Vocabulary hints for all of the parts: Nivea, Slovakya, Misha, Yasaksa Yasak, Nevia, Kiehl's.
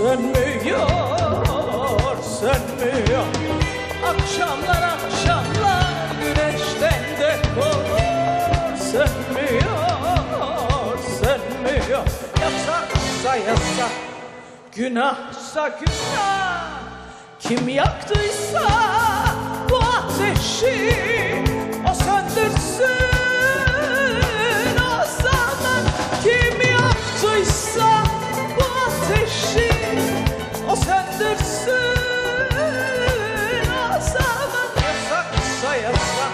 Sönmüyor, sönmüyor. Akşamlar akşamlar güneşten de korur. Sönmüyor, sönmüyor. Yasaksa yasak, günahsa günah. Kim yaktıysa bu ateşi o söndürsün o zaman. Kim yaktıysa bu ateşi o söndürsün o zaman. Yasaksa yasak.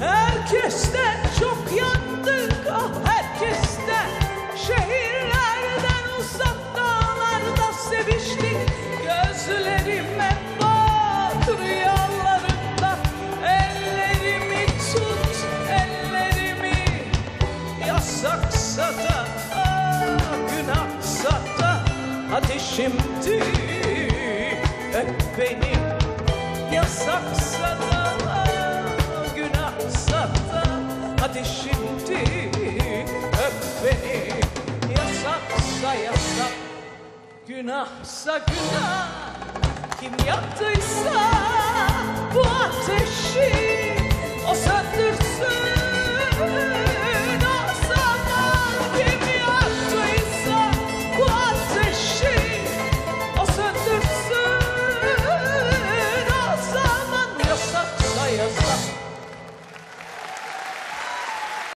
Herkesten çok yandık, ah herkesten. Şehirlerden uzak dağlarda seviştik. Gözlerime bak rüyalarımda. Ellerimi tut, ellerimi. Yasaksa da, günahsa da ateşimdi. Öp beni. Yasaksa da, ateşimdi, öp beni. Yasaksa yasak, günahsa günah. Kim yaptıysa bu ateşi o söndürsün.